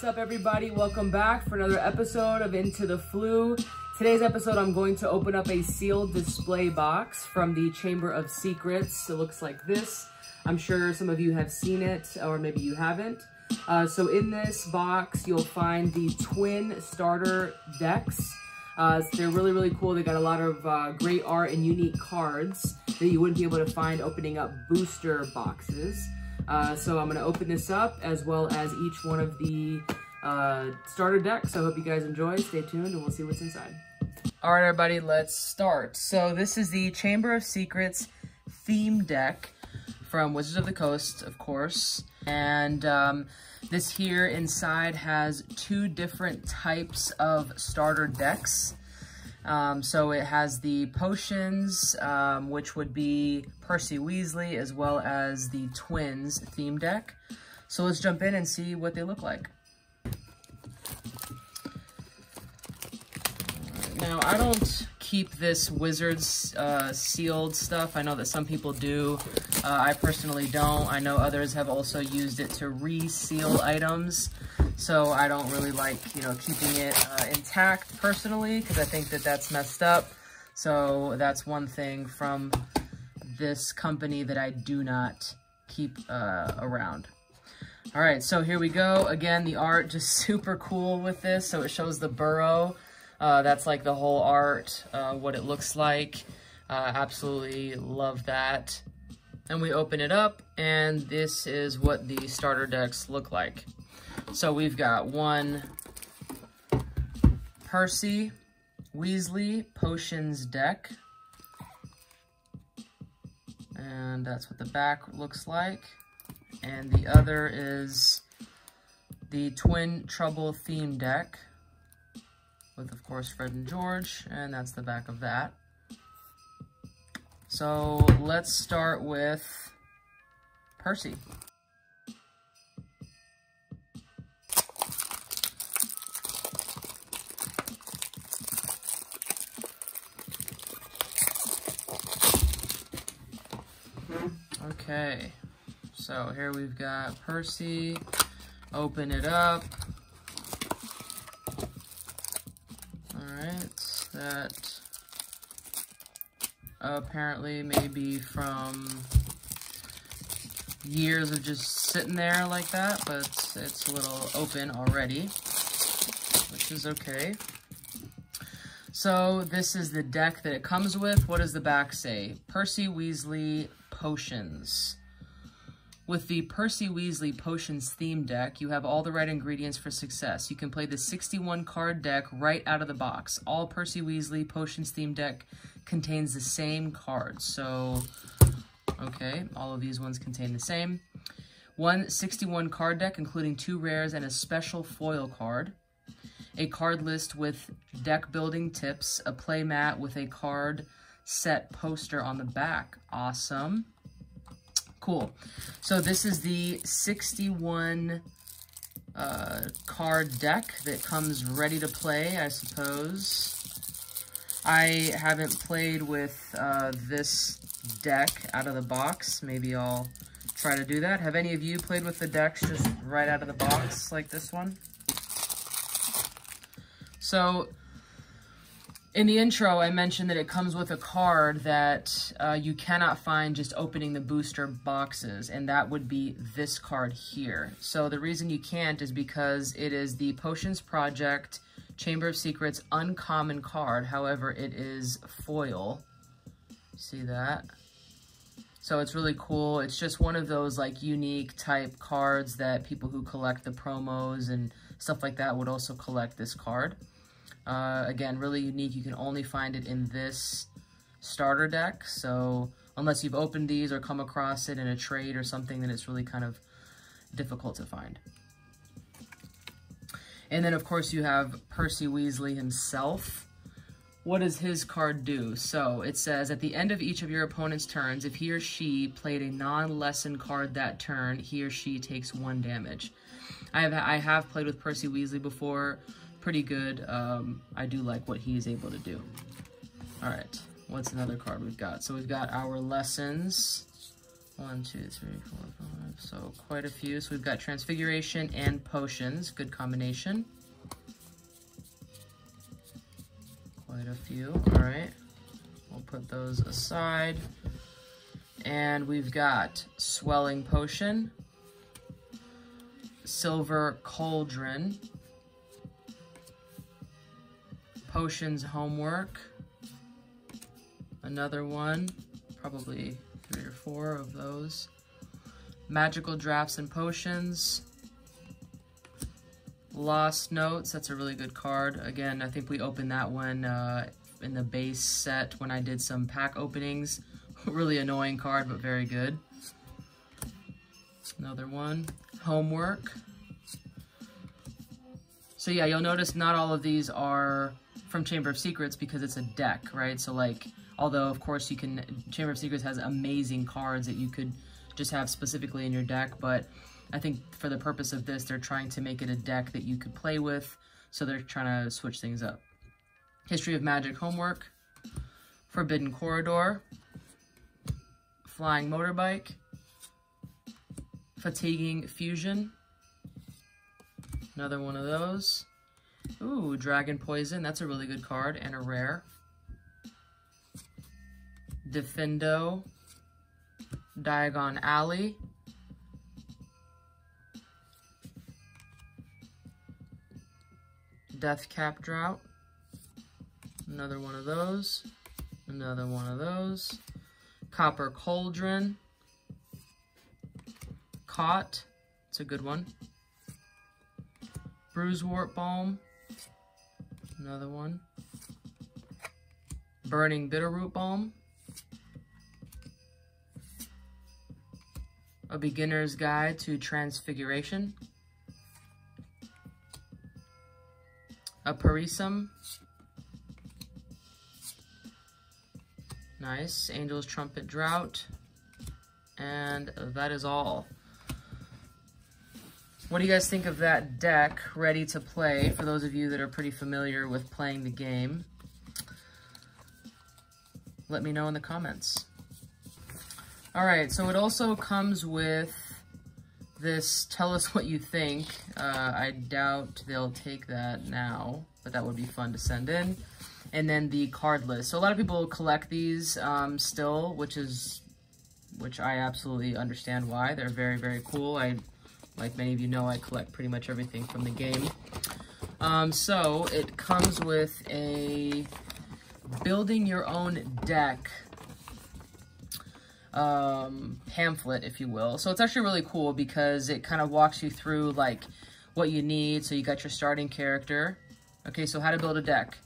What's up, everybody? Welcome back for another episode of Into the Floo. Today's episode, I'm going to open up a sealed display box from the Chamber of Secrets. It looks like this. I'm sure some of you have seen it, or maybe you haven't. So in this box, you'll find the twin starter decks. They're really cool. They got a lot of great art and unique cards that you wouldn't be able to find opening up booster boxes. So I'm going to open this up as well as each one of the starter decks. So I hope you guys enjoy. Stay tuned and we'll see what's inside. All right, everybody, let's start. So this is the Chamber of Secrets theme deck from Wizards of the Coast, of course. And this here inside has two different types of starter decks. So it has the Potions, which would be Percy Weasley, as well as the Twins theme deck. So let's jump in and see what they look like. Now, I don't keep this Wizards sealed stuff. I know that some people do. I personally don't. I know others have also used it to reseal items. So I don't really like, you know, keeping it intact personally, because I think that that's messed up. So that's one thing from this company that I do not keep around. All right, so here we go. Again, the art just super cool with this. So it shows the burrow. That's like the whole art, what it looks like. Absolutely love that. And we open it up, and this is what the starter decks look like. So we've got one Percy Weasley Potions deck. And that's what the back looks like. And the other is the Twin Trouble theme deck with, of course, Fred and George. And that's the back of that. So let's start with Percy. Okay, so here we've got Percy. Open it up. All right, that apparently may be from years of just sitting there like that, but it's a little open already, which is okay. So this is the deck that it comes with. What does the back say? Percy Weasley Potions. With the Percy Weasley Potions theme deck, you have all the right ingredients for success. You can play the 61 card deck right out of the box. All Percy Weasley Potions theme deck contains the same cards. So, okay, all of these ones contain the same. One 61 card deck, including two rares and a special foil card. A card list with deck building tips. A play mat with a card set poster on the back. Awesome. Cool. So this is the 61 card deck that comes ready to play, I suppose. I haven't played with this deck out of the box. Maybe I'll try to do that. Have any of you played with the decks just right out of the box like this one? So in the intro, I mentioned that it comes with a card that you cannot find just opening the booster boxes, and that would be this card here. So the reason you can't is because it is the Potions Project Chamber of Secrets uncommon card. However, it is foil. See that? So it's really cool. It's just one of those like unique type cards that people who collect the promos and stuff like that would also collect this card. Again, really unique. You can only find it in this starter deck. So unless you've opened these or come across it in a trade or something, then it's really kind of difficult to find. And then, of course, you have Percy Weasley himself. What does his card do? So it says, at the end of each of your opponent's turns, if he or she played a non-lesson card that turn, he or she takes 1 damage. I have played with Percy Weasley before. Pretty good. I do like what he's able to do. All right, what's another card we've got? So we've got our lessons. One, two, three, four, five. So quite a few. So we've got Transfiguration and Potions. Good combination. Quite a few. All right. We'll put those aside. And we've got Swelling Potion, Silver Cauldron, Potions Homework, another one, probably 3 or 4 of those, Magical Drafts and Potions, Lost Notes, that's a really good card. Again, I think we opened that one in the base set when I did some pack openings. Really annoying card, but very good. Another one. Homework. So yeah, you'll notice not all of these are from Chamber of Secrets because it's a deck, right? So like, although of course you can, Chamber of Secrets has amazing cards that you could just have specifically in your deck, but I think for the purpose of this, they're trying to make it a deck that you could play with, so they're trying to switch things up. History of Magic Homework. Forbidden Corridor. Flying Motorbike, Fatiguing Fusion, another one of those. Ooh, Dragon Poison, that's a really good card, and a rare. Defendo, Diagon Alley, Death Cap Drought, another one of those, another one of those. Copper Cauldron, Caught, it's a good one, Bruisewort Balm, another one, Burning Bitterroot Balm, A Beginner's Guide to Transfiguration, a Parisum. Nice, Angel's Trumpet Drought, and that is all. What do you guys think of that deck ready to play, for those of you that are pretty familiar with playing the game? Let me know in the comments. All right, so it also comes with this tell us what you think. I doubt they'll take that now, but that would be fun to send in. And then the card list. So a lot of people collect these still, which I absolutely understand why. They're very, very cool. I, like many of you know, I collect pretty much everything from the game. So it comes with a building your own deck pamphlet, if you will. So it's actually really cool because it kind of walks you through like what you need. So you got your starting character. Okay, so how to build a deck.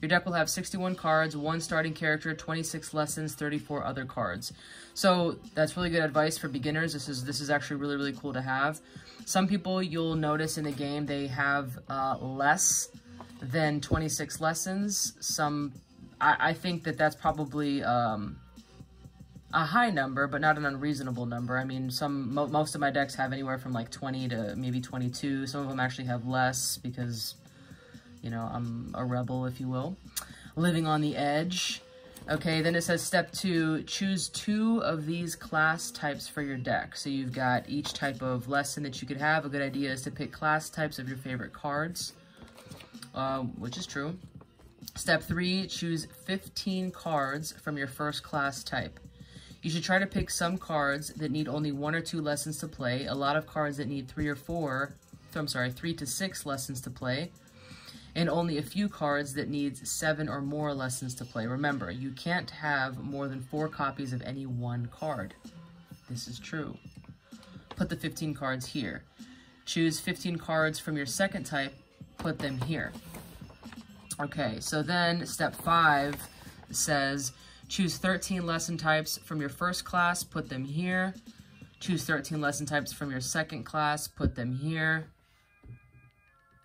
Your deck will have 61 cards, 1 starting character, 26 lessons, 34 other cards. So that's really good advice for beginners. This is actually really, really cool to have. Some people, you'll notice in the game, they have less than 26 lessons. Some, I think that that's probably a high number, but not an unreasonable number. I mean, most of my decks have anywhere from like 20 to maybe 22. Some of them actually have less because, you know, I'm a rebel, if you will. Living on the edge. Okay, then it says step 2, choose 2 of these class types for your deck. So you've got each type of lesson that you could have. A good idea is to pick class types of your favorite cards, which is true. Step 3, choose 15 cards from your first class type. You should try to pick some cards that need only 1 or 2 lessons to play, a lot of cards that need 3 to 6 lessons to play, and only a few cards that needs 7 or more lessons to play. Remember, you can't have more than 4 copies of any one card. This is true. Put the 15 cards here. Choose 15 cards from your second type, put them here. Okay, so then step 5 says, choose 13 lesson types from your first class, put them here. Choose 13 lesson types from your second class, put them here.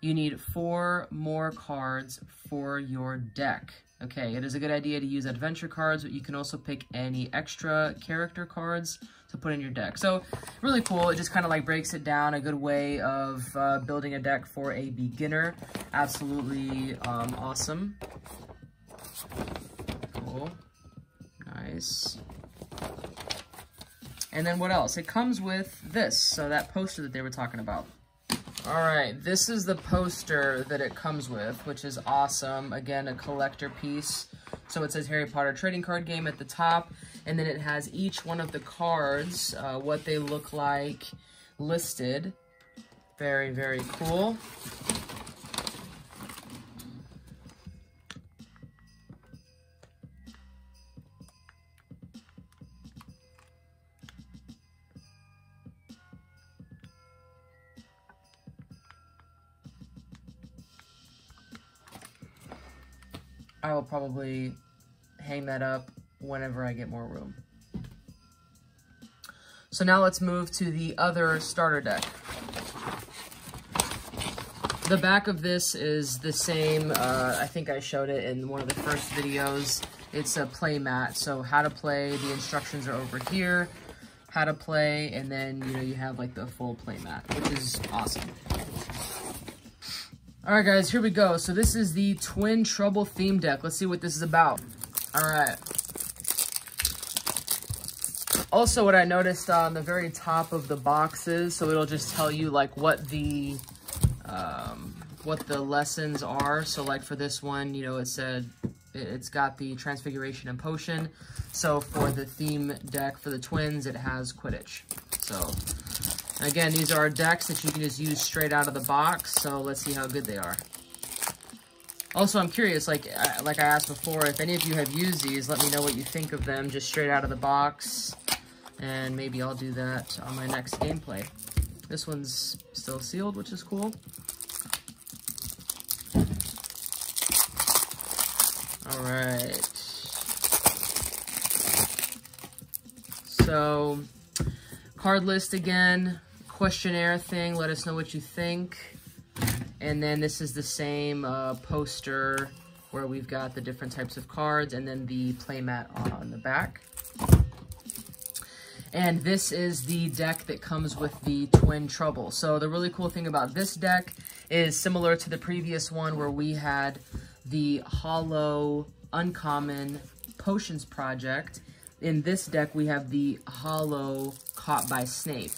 You need 4 more cards for your deck. Okay, it is a good idea to use adventure cards, but you can also pick any extra character cards to put in your deck. So, really cool. It just kind of like breaks it down. A good way of building a deck for a beginner. Absolutely awesome. Cool. Nice. And then what else? It comes with this, so that poster that they were talking about. Alright, this is the poster that it comes with, which is awesome. Again, a collector piece. So it says Harry Potter trading card game at the top, and then it has each one of the cards, what they look like, listed. Very, very cool. I will probably hang that up whenever I get more room. So now let's move to the other starter deck. The back of this is the same, I think I showed it in one of the first videos. It's a play mat, so how to play, the instructions are over here, how to play, and then you know you have like the full play mat, which is awesome. Alright guys, here we go. So this is the Twin Trouble theme deck. Let's see what this is about. Alright. Also what I noticed on the very top of the boxes, so it'll just tell you like what the lessons are. So like for this one, you know, it said it's got the Transfiguration and Potion. So for the theme deck for the twins, it has Quidditch. So again, these are decks that you can just use straight out of the box, so let's see how good they are. Also, I'm curious, like I asked before, if any of you have used these, let me know what you think of them just straight out of the box, and maybe I'll do that on my next gameplay. This one's still sealed, which is cool. All right. So, card list again. Questionnaire thing, let us know what you think. And then this is the same poster where we've got the different types of cards and then the playmat on the back. And this is the deck that comes with the Twin Trouble. So the really cool thing about this deck is similar to the previous one where we had the Hollow Uncommon Potions Project. In this deck, we have the Hollow Caught by Snape.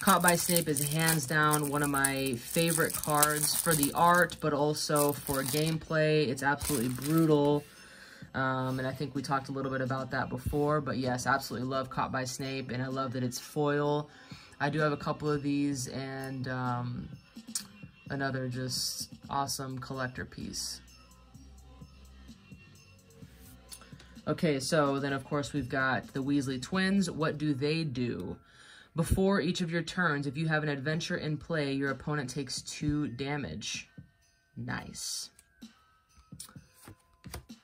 Caught by Snape is hands down one of my favorite cards for the art, but also for gameplay. It's absolutely brutal, and I think we talked a little bit about that before, but yes, absolutely love Caught by Snape, and I love that it's foil. I do have a couple of these, and another just awesome collector piece. Okay, so then of course we've got the Weasley twins. What do they do? Before each of your turns, if you have an adventure in play, your opponent takes 2 damage. Nice.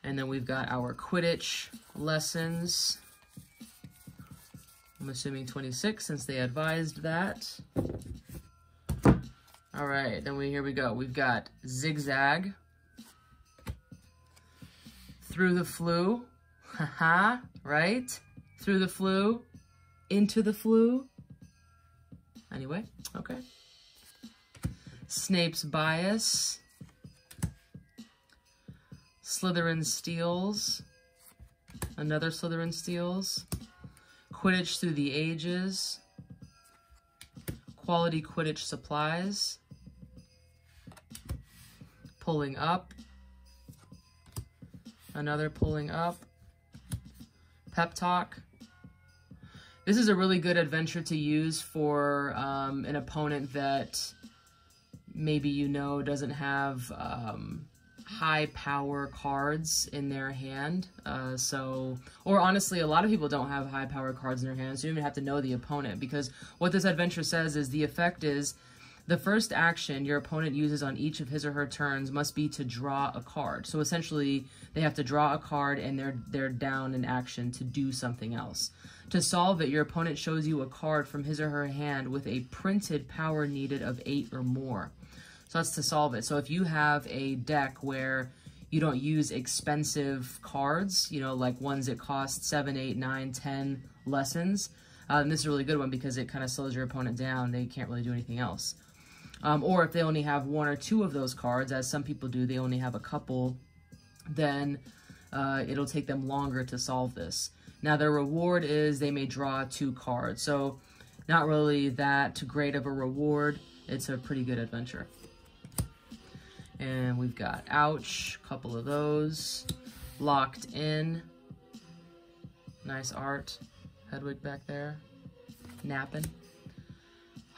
And then we've got our Quidditch lessons. I'm assuming 26 since they advised that. All right, then here we go. We've got Zigzag, Through the Floo. Haha, right? Through the Floo, Into the Floo. Anyway, okay. Snape's Bias. Slytherin Steals. Another Slytherin Steals. Quidditch Through the Ages. Quality Quidditch Supplies. Pulling Up. Another Pulling Up. Pep Talk. This is a really good adventure to use for an opponent that maybe you know doesn't have high power cards in their hand. Or honestly, a lot of people don't have high power cards in their hands. So you don't even have to know the opponent, because what this adventure says is the effect is the first action your opponent uses on each of his or her turns must be to draw a card. So essentially, they have to draw a card and they're down an action to do something else. To solve it, your opponent shows you a card from his or her hand with a printed power needed of 8 or more. So that's to solve it. So if you have a deck where you don't use expensive cards, you know, like ones that cost 7, 8, 9, 10 lessons, this is a really good one because it kind of slows your opponent down. They can't really do anything else. Or if they only have 1 or 2 of those cards, as some people do, they only have a couple, then it'll take them longer to solve this. Now their reward is they may draw 2 cards, so not really that great of a reward. It's a pretty good adventure. And we've got Ouch, a couple of those. Locked In, nice art. Hedwig back there, napping.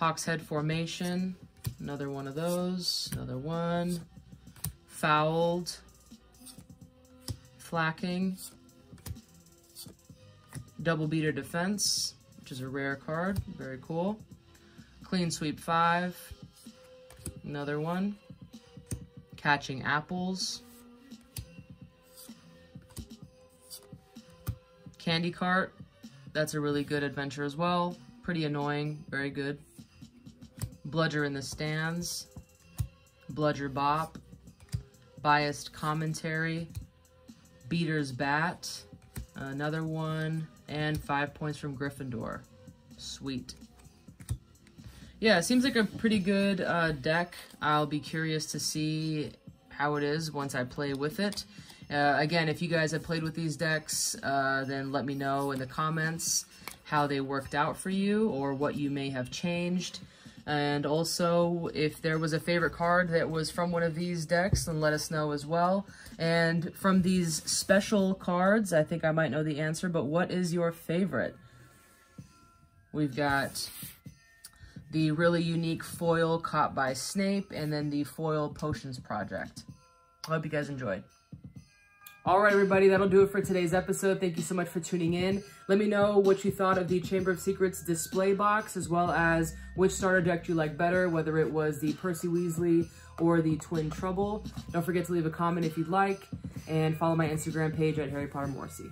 Hawkshead Formation, another one of those, another one. Fouled, Flacking. Double Beater Defense, which is a rare card, very cool. Clean Sweep 5, another one. Catching Apples. Candy Cart, that's a really good adventure as well. Pretty annoying, very good. Bludger in the Stands. Bludger Bop. Biased Commentary. Beater's Bat, another one. And 5 points from Gryffindor. Sweet. Yeah, it seems like a pretty good deck. I'll be curious to see how it is once I play with it. Again, if you guys have played with these decks, then let me know in the comments how they worked out for you or what you may have changed. And also, if there was a favorite card that was from one of these decks, then let us know as well. And from these special cards, I think I might know the answer, but what is your favorite? We've got the really unique foil Caught by Snape, and then the foil Potions Project. I hope you guys enjoyed. All right, everybody, that'll do it for today's episode. Thank you so much for tuning in. Let me know what you thought of the Chamber of Secrets display box, as well as which starter deck you like better, whether it was the Percy Weasley or the Twin Trouble. Don't forget to leave a comment if you'd like, and follow my Instagram page at harrypottermorsy.